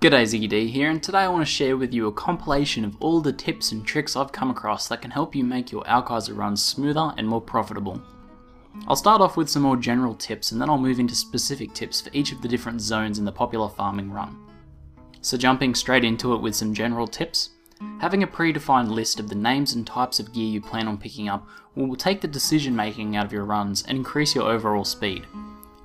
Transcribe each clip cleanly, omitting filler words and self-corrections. G'day, ZiggyD here, and today I want to share with you a compilation of all the tips and tricks I've come across that can help you make your Alkaizer runs smoother and more profitable. I'll start off with some more general tips, and then I'll move into specific tips for each of the different zones in the popular farming run. So jumping straight into it with some general tips, having a predefined list of the names and types of gear you plan on picking up will take the decision making out of your runs and increase your overall speed.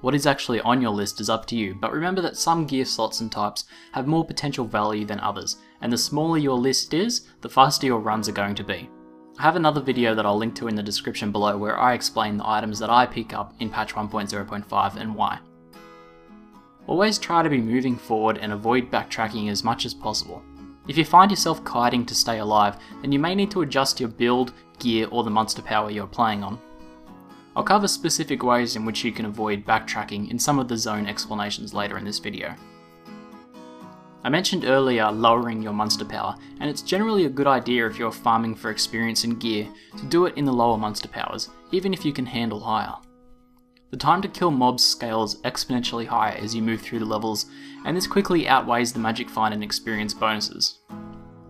What is actually on your list is up to you, but remember that some gear slots and types have more potential value than others, and the smaller your list is, the faster your runs are going to be. I have another video that I'll link to in the description below where I explain the items that I pick up in patch 1.0.5 and why. Always try to be moving forward and avoid backtracking as much as possible. If you find yourself kiting to stay alive, then you may need to adjust your build, gear, or the monster power you're playing on. I'll cover specific ways in which you can avoid backtracking in some of the zone explanations later in this video. I mentioned earlier lowering your monster power, and it's generally a good idea if you're farming for experience and gear to do it in the lower monster powers, even if you can handle higher. The time to kill mobs scales exponentially higher as you move through the levels, and this quickly outweighs the magic find and experience bonuses.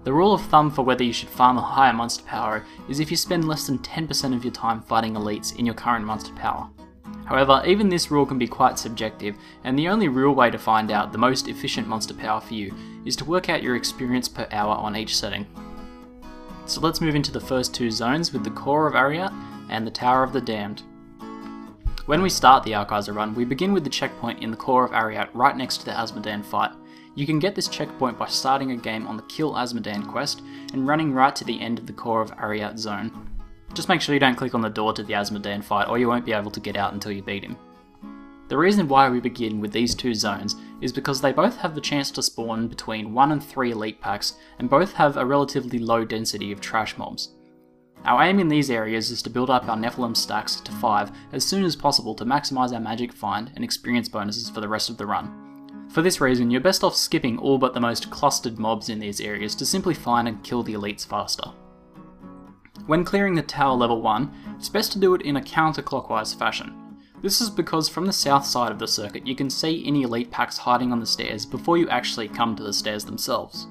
The rule of thumb for whether you should farm a higher monster power is if you spend less than 10% of your time fighting elites in your current monster power. However, even this rule can be quite subjective, and the only real way to find out the most efficient monster power for you is to work out your experience per hour on each setting. So let's move into the first two zones with the Core of Arreat and the Tower of the Damned. When we start the Alkaizer run, we begin with the checkpoint in the Core of Arreat right next to the Azmodan fight. You can get this checkpoint by starting a game on the Kill Azmodan quest and running right to the end of the Core of Arreat zone. Just make sure you don't click on the door to the Azmodan fight or you won't be able to get out until you beat him. The reason why we begin with these two zones is because they both have the chance to spawn between 1 and 3 elite packs and both have a relatively low density of trash mobs. Our aim in these areas is to build up our Nephalem stacks to 5 as soon as possible to maximise our magic find and experience bonuses for the rest of the run. For this reason, you're best off skipping all but the most clustered mobs in these areas to simply find and kill the elites faster. When clearing the tower level 1, it's best to do it in a counterclockwise fashion. This is because from the south side of the circuit you can see any elite packs hiding on the stairs before you actually come to the stairs themselves.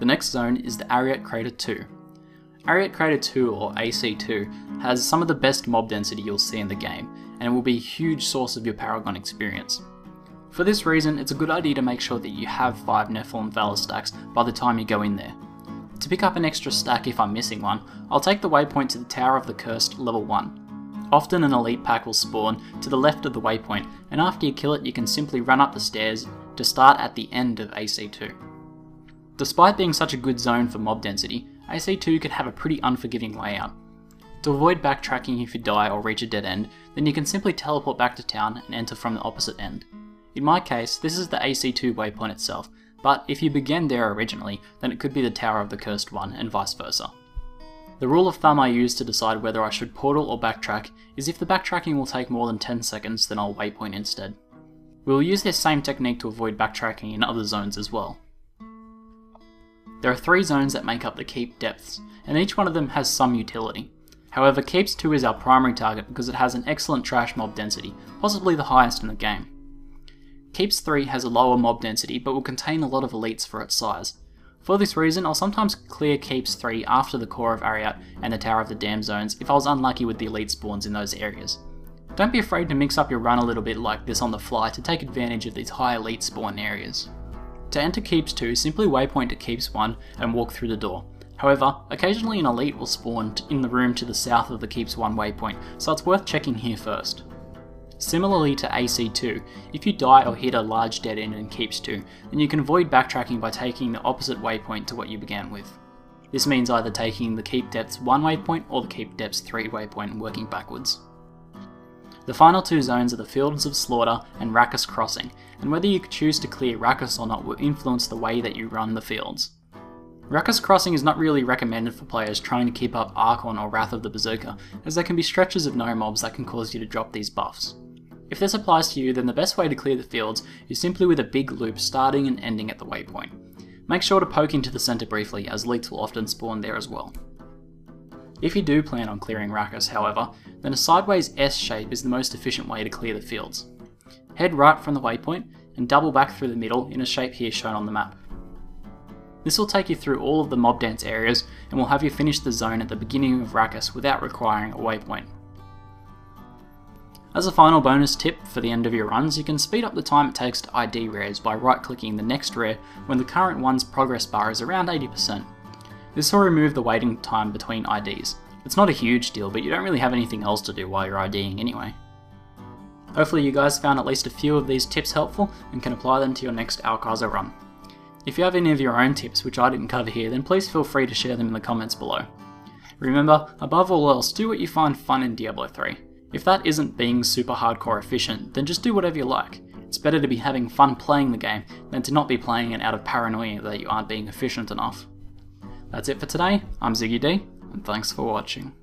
The next zone is the Arreat Crater 2. Arreat Crater 2, or AC2, has some of the best mob density you'll see in the game, and it will be a huge source of your Paragon experience. For this reason, it's a good idea to make sure that you have 5 Nephalem Valor stacks by the time you go in there. To pick up an extra stack if I'm missing one, I'll take the waypoint to the Tower of the Cursed level 1. Often an elite pack will spawn to the left of the waypoint, and after you kill it you can simply run up the stairs to start at the end of AC2. Despite being such a good zone for mob density, AC2 can have a pretty unforgiving layout. To avoid backtracking if you die or reach a dead end, then you can simply teleport back to town and enter from the opposite end. In my case, this is the AC2 waypoint itself, but if you began there originally, then it could be the Tower of the Cursed one, and vice versa. The rule of thumb I use to decide whether I should portal or backtrack is if the backtracking will take more than 10 seconds, then I'll waypoint instead. We'll use this same technique to avoid backtracking in other zones as well. There are 3 zones that make up the Keep Depths, and each one of them has some utility. However, Keeps 2 is our primary target because it has an excellent trash mob density, possibly the highest in the game. Keeps 3 has a lower mob density but will contain a lot of elites for its size. For this reason, I'll sometimes clear Keeps 3 after the Core of Arreat and the Tower of the Damned zones if I was unlucky with the elite spawns in those areas. Don't be afraid to mix up your run a little bit like this on the fly to take advantage of these high elite spawn areas. To enter Keeps 2, simply waypoint to Keeps 1 and walk through the door. However, occasionally an elite will spawn in the room to the south of the Keeps 1 waypoint, so it's worth checking here first. Similarly to AC2, if you die or hit a large dead end in Keeps 2, then you can avoid backtracking by taking the opposite waypoint to what you began with. This means either taking the Keep Depths 1 waypoint or the Keep Depths 3 waypoint and working backwards. The final two zones are the Fields of Slaughter and Rakkis Crossing, and whether you choose to clear Rakkis or not will influence the way that you run the fields. Rakkis Crossing is not really recommended for players trying to keep up Archon or Wrath of the Berserker, as there can be stretches of no mobs that can cause you to drop these buffs. If this applies to you, then the best way to clear the fields is simply with a big loop starting and ending at the waypoint. Make sure to poke into the centre briefly, as elites will often spawn there as well. If you do plan on clearing Rakkis, however, then a sideways S shape is the most efficient way to clear the fields. Head right from the waypoint, and double back through the middle in a shape here shown on the map. This will take you through all of the mob dance areas and will have you finish the zone at the beginning of Rakkis without requiring a waypoint. As a final bonus tip for the end of your runs, you can speed up the time it takes to ID rares by right clicking the next rare when the current one's progress bar is around 80%. This will remove the waiting time between IDs. It's not a huge deal, but you don't really have anything else to do while you're IDing anyway. Hopefully you guys found at least a few of these tips helpful and can apply them to your next Alkaizer run. If you have any of your own tips which I didn't cover here, then please feel free to share them in the comments below. Remember, above all else, do what you find fun in Diablo 3. If that isn't being super hardcore efficient, then just do whatever you like. It's better to be having fun playing the game than to not be playing it out of paranoia that you aren't being efficient enough. That's it for today. I'm ZiggyD, and thanks for watching.